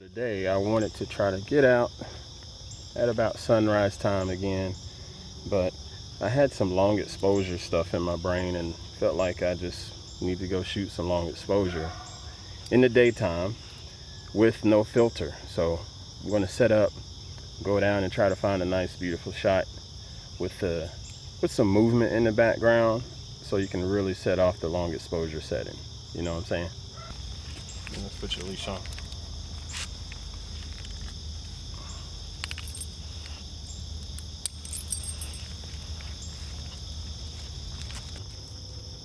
Today I wanted to try to get out at about sunrise time again, but I had some long exposure stuff in my brain and felt like I just need to go shoot some long exposure in the daytime with no filter. So I'm going to set up, go down and try to find a nice beautiful shot with some movement in the background so you can really set off the long exposure setting. You know what I'm saying? Let's put your leash on.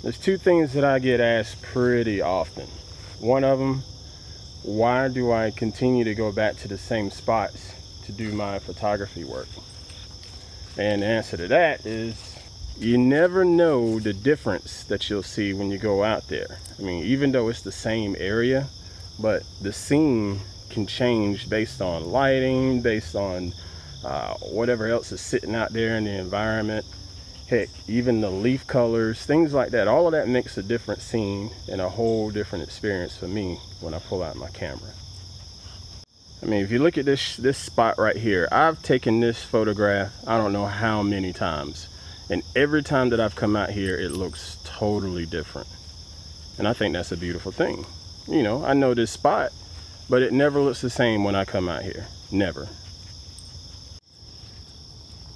There's two things that I get asked pretty often. One of them, why do I continue to go back to the same spots to do my photography work? And the answer to that is, you never know the difference that you'll see when you go out there. I mean, even though it's the same area, but the scene can change based on lighting, based on whatever else is sitting out there in the environment. Heck, even the leaf colors, things like that, all of that makes a different scene and a whole different experience for me when I pull out my camera. I mean, if you look at this spot right here, I've taken this photograph I don't know how many times, and every time that I've come out here it looks totally different, and I think that's a beautiful thing. You know, I know this spot, but it never looks the same when I come out here. Never.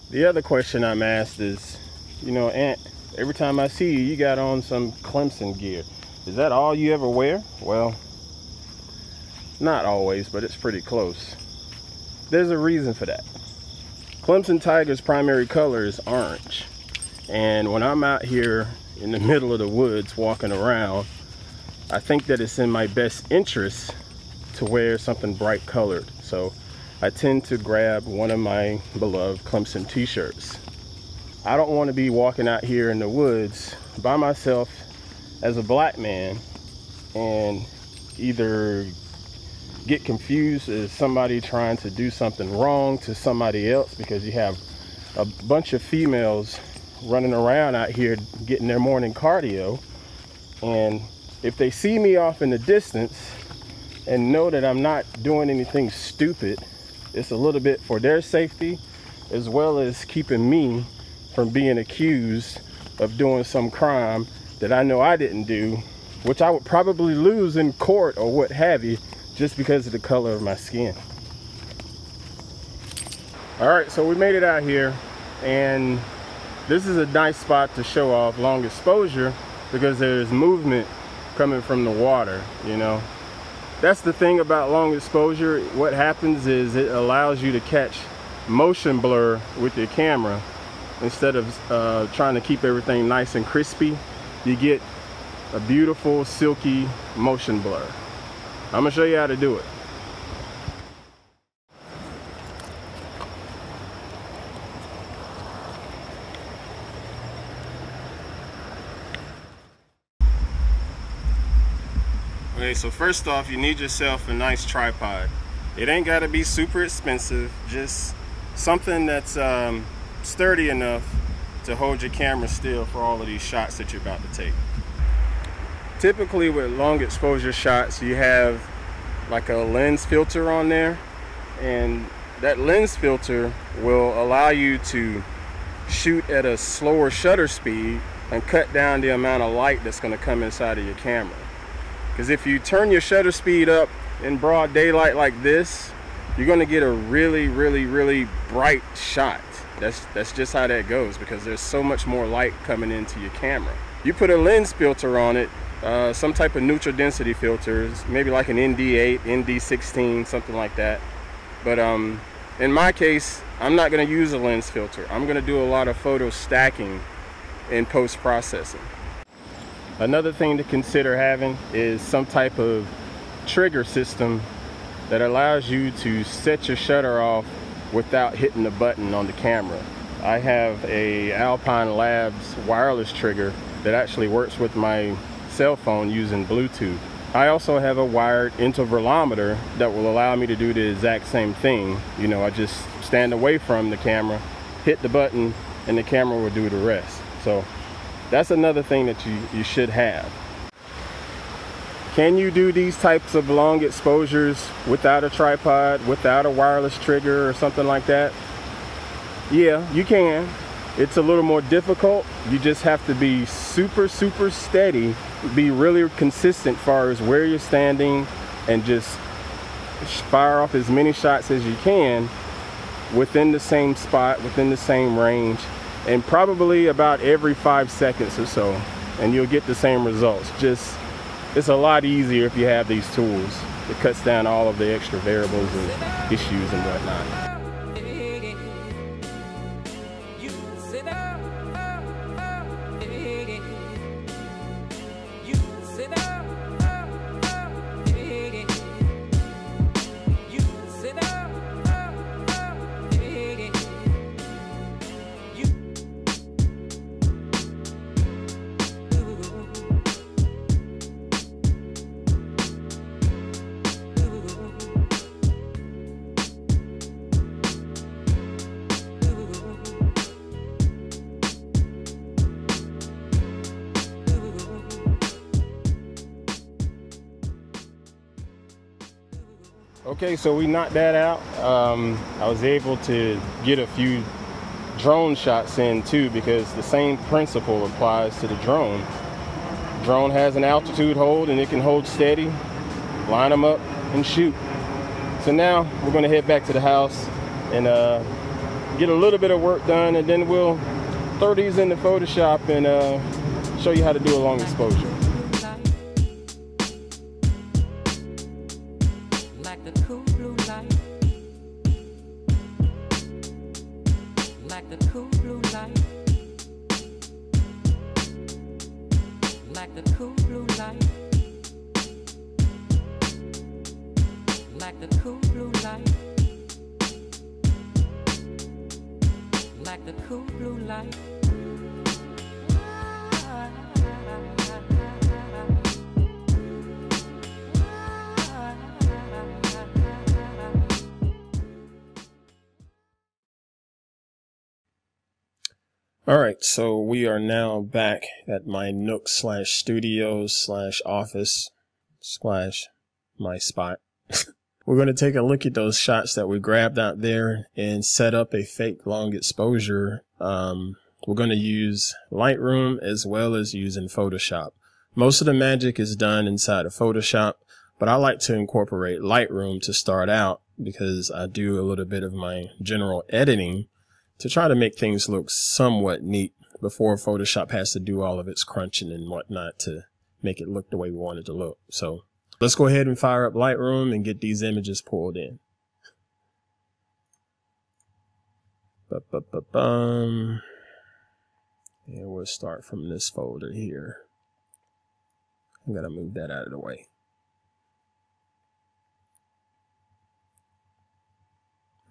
The other question I'm asked is, you know, Ant, every time I see you, you got on some Clemson gear. Is that all you ever wear? Well, not always, but it's pretty close. There's a reason for that. Clemson Tiger's primary color is orange. And when I'm out here in the middle of the woods walking around, I think that it's in my best interest to wear something bright colored. So I tend to grab one of my beloved Clemson t-shirts. I don't want to be walking out here in the woods by myself as a black man and either get confused as somebody trying to do something wrong to somebody else, because you have a bunch of females running around out here getting their morning cardio, and if they see me off in the distance and know that I'm not doing anything stupid, it's a little bit for their safety as well as keeping me from being accused of doing some crime that I know I didn't do, which I would probably lose in court or what have you, just because of the color of my skin. All right, so we made it out here, and this is a nice spot to show off long exposure because there's movement coming from the water, you know. That's the thing about long exposure. What happens is it allows you to catch motion blur with your camera. Instead of trying to keep everything nice and crispy, you get a beautiful silky motion blur. I'm gonna show you how to do it. Okay, so first off, you need yourself a nice tripod. It ain't gotta be super expensive, just something that's sturdy enough to hold your camera still for all of these shots that you're about to take. Typically with long exposure shots, you have like a lens filter on there, and that lens filter will allow you to shoot at a slower shutter speed and cut down the amount of light that's going to come inside of your camera. Because if you turn your shutter speed up in broad daylight like this, you're going to get a really bright shot. That's just how that goes, because there's so much more light coming into your camera. You put a lens filter on it, some type of neutral density filters, maybe like an ND8, ND16, something like that. But in my case, I'm not going to use a lens filter. I'm going to do a lot of photo stacking in post-processing. Another thing to consider having is some type of trigger system that allows you to set your shutter off without hitting the button on the camera. I have a Alpine Labs wireless trigger that actually works with my cell phone using Bluetooth. I also have a wired intervalometer that will allow me to do the exact same thing. You know, I just stand away from the camera, hit the button, and the camera will do the rest. So that's another thing that you should have. Can you do these types of long exposures without a tripod, without a wireless trigger or something like that? Yeah, you can. It's a little more difficult. You just have to be super steady, be really consistent as far as where you're standing, and just fire off as many shots as you can within the same spot, within the same range, and probably about every 5 seconds or so, and you'll get the same results. Just, it's a lot easier if you have these tools. It cuts down all of the extra variables and issues and whatnot. Okay, so we knocked that out. I was able to get a few drone shots in too, because the same principle applies to the drone. Drone has an altitude hold and it can hold steady, line them up and shoot. So now we're gonna head back to the house and get a little bit of work done, and then we'll throw these into Photoshop and show you how to do a long exposure. Like the cool blue light. All right, so we are now back at my Nook / studio / office / my spot. We're going to take a look at those shots that we grabbed out there and set up a fake long exposure. We're going to use Lightroom as well as using Photoshop. Most of the magic is done inside of Photoshop, but I like to incorporate Lightroom to start out because I do a little bit of my general editing to try to make things look somewhat neat before Photoshop has to do all of its crunching and whatnot to make it look the way we want it to look. So let's go ahead and fire up Lightroom and get these images pulled in. And we'll start from this folder here. I'm gonna move that out of the way.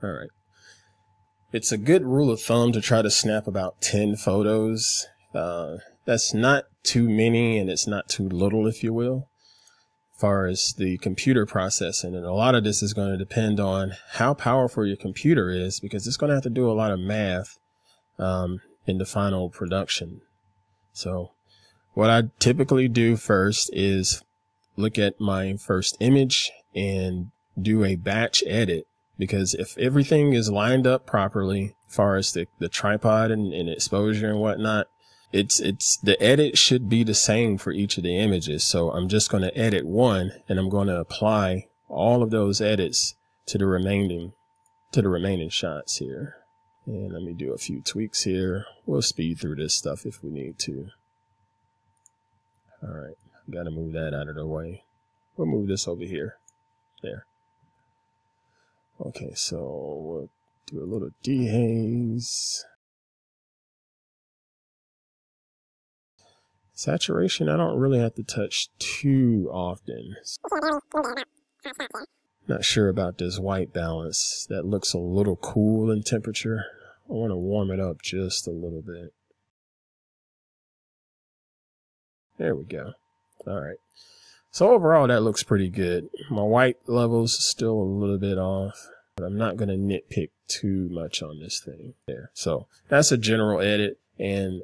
All right. It's a good rule of thumb to try to snap about 10 photos. That's not too many and it's not too little, if you will. Far as the computer processing, and a lot of this is going to depend on how powerful your computer is, because it's going to have to do a lot of math in the final production. So what I typically do first is look at my first image and do a batch edit, because if everything is lined up properly far as the tripod and exposure and whatnot, It's the edit should be the same for each of the images. So I'm just going to edit one and I'm going to apply all of those edits to the remaining shots here. And let me do a few tweaks here. We'll speed through this stuff if we need to. All right, got to move that out of the way. We'll move this over here. There. Okay, so we'll do a lot of dehaze. Saturation, I don't really have to touch too often. Not sure about this white balance. That looks a little cool in temperature. I want to warm it up just a little bit. There we go. All right. So overall, that looks pretty good. My white level's still a little bit off, but I'm not going to nitpick too much on this thing there. So that's a general edit, and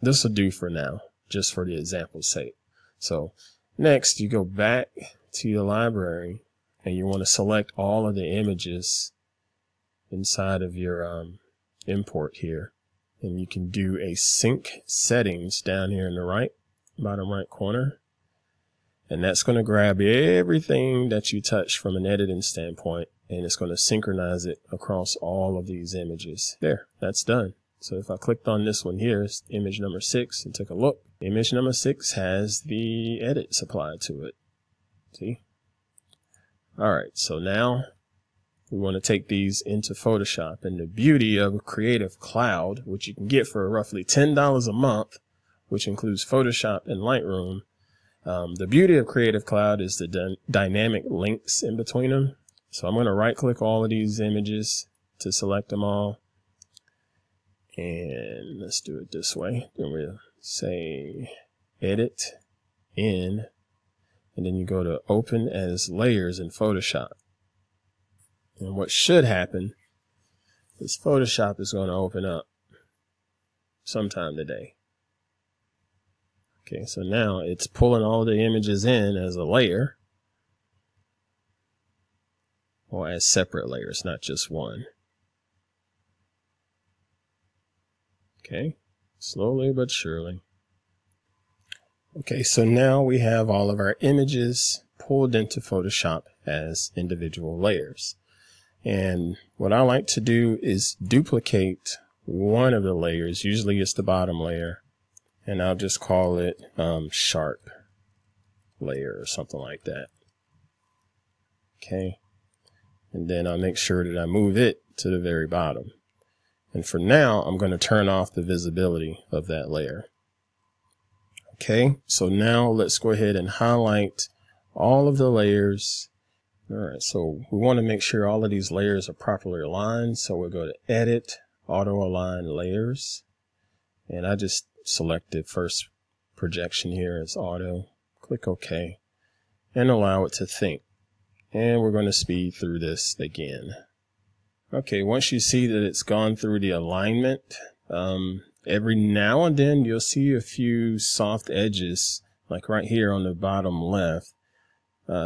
this will do for now, just for the example's sake. So next, you go back to your library, and you want to select all of the images inside of your import here. And you can do a sync settings down here in the right, bottom right corner. And that's going to grab everything that you touch from an editing standpoint, and it's going to synchronize it across all of these images. There, that's done. So if I clicked on this one here, it's image number 6, and took a look, image number 6 has the edits applied to it. See? All right, so now we want to take these into Photoshop. And the beauty of Creative Cloud, which you can get for roughly $10 a month, which includes Photoshop and Lightroom, the beauty of Creative Cloud is the dynamic links in between them. So I'm going to right-click all of these images to select them all. And let's do it this way. Then we'll say edit in, and then you go to open as layers in Photoshop. And what should happen is Photoshop is going to open up sometime today. Okay, so now it's pulling all the images in as a layer, or as separate layers, not just one. Okay, slowly but surely. Okay, so now we have all of our images pulled into Photoshop as individual layers. And what I like to do is duplicate one of the layers. Usually it's the bottom layer, and I'll just call it sharp layer or something like that. Okay, and then I'll make sure that I move it to the very bottom. And for now, I'm going to turn off the visibility of that layer. Okay, so now let's go ahead and highlight all of the layers. All right, so we want to make sure all of these layers are properly aligned. So we'll go to Edit, Auto Align Layers. And I just selected first projection here as auto. Click OK and allow it to think. And we're going to speed through this again. Okay, once you see that it's gone through the alignment, every now and then you'll see a few soft edges, like right here on the bottom left.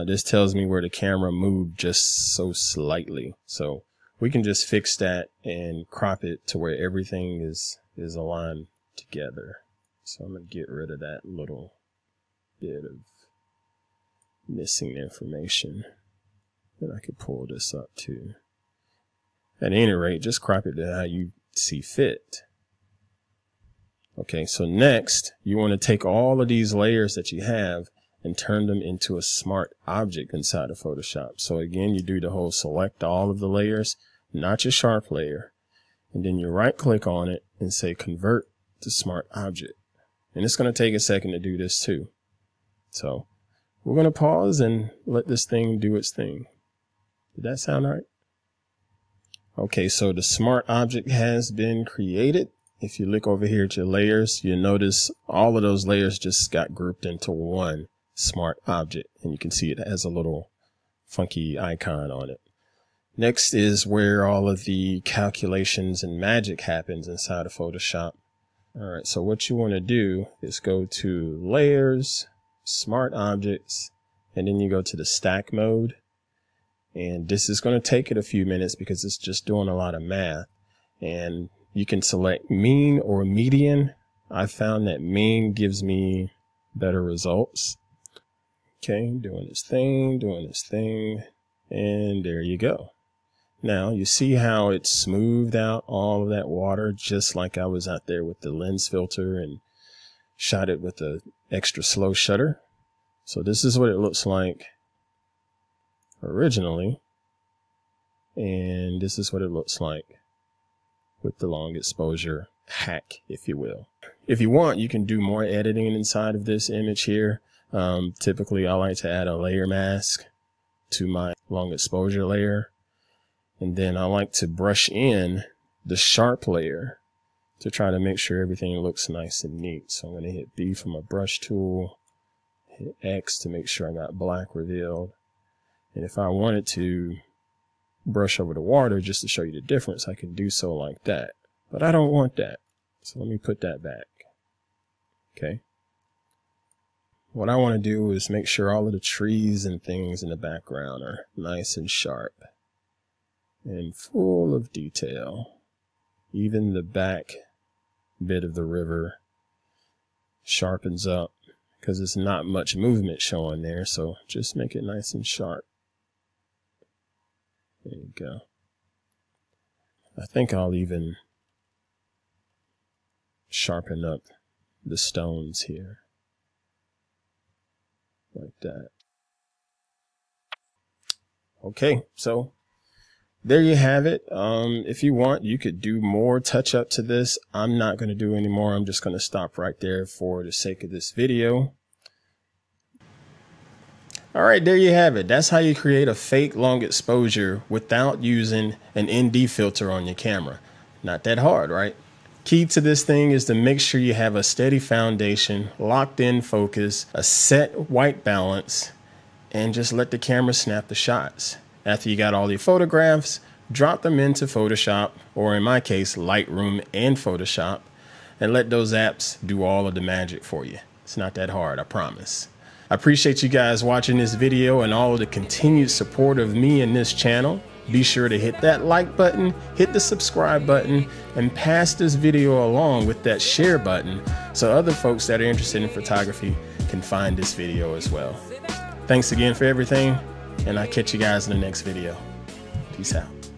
This tells me where the camera moved just so slightly. So we can just fix that and crop it to where everything is aligned together. So I'm going to get rid of that little bit of missing information. And I could pull this up too. At any rate, just crop it to how you see fit. Okay, so next, you want to take all of these layers that you have and turn them into a smart object inside of Photoshop. So again, you do the whole select all of the layers, not your sharp layer, and then you right-click on it and say convert to smart object. And it's going to take a second to do this too. So we're going to pause and let this thing do its thing. Did that sound all right? Okay, so the smart object has been created. If you look over here at your layers, you'll notice all of those layers just got grouped into one smart object, and you can see it has a little funky icon on it. Next is where all of the calculations and magic happens inside of Photoshop. All right, so what you want to do is go to Layers, Smart Objects, and then you go to the Stack Mode. And this is going to take it a few minutes because it's just doing a lot of math. And you can select mean or median. I found that mean gives me better results. Okay, doing its thing, and there you go. Now you see how it smoothed out all of that water, just like I was out there with the lens filter and shot it with an extra slow shutter. So this is what it looks like originally, And this is what it looks like with the long exposure hack, if you will. If you want, you can do more editing inside of this image here. Typically, I like to add a layer mask to my long exposure layer. And then I like to brush in the sharp layer to try to make sure everything looks nice and neat. So I'm going to hit B for my brush tool, hit X to make sure I got black revealed. And if I wanted to brush over the water just to show you the difference, I can do so like that. But I don't want that. So let me put that back. Okay. What I want to do is make sure all of the trees and things in the background are nice and sharp and full of detail. Even the back bit of the river sharpens up because there's not much movement showing there, so just make it nice and sharp. There you go. I think I'll even sharpen up the stones here. Like that. Okay, so there you have it. If you want, you could do more touch up to this. I'm not going to do any more. I'm just going to stop right there for the sake of this video. All right, there you have it. That's how you create a fake long exposure without using an ND filter on your camera. Not that hard, right? Key to this thing is to make sure you have a steady foundation, locked in focus, a set white balance, and just let the camera snap the shots. After you got all your photographs, drop them into Photoshop, or in my case, Lightroom and Photoshop, and let those apps do all of the magic for you. It's not that hard, I promise. I appreciate you guys watching this video and all of the continued support of me and this channel. Be sure to hit that like button, hit the subscribe button, and pass this video along with that share button so other folks that are interested in photography can find this video as well. Thanks again for everything, and I'll catch you guys in the next video. Peace out.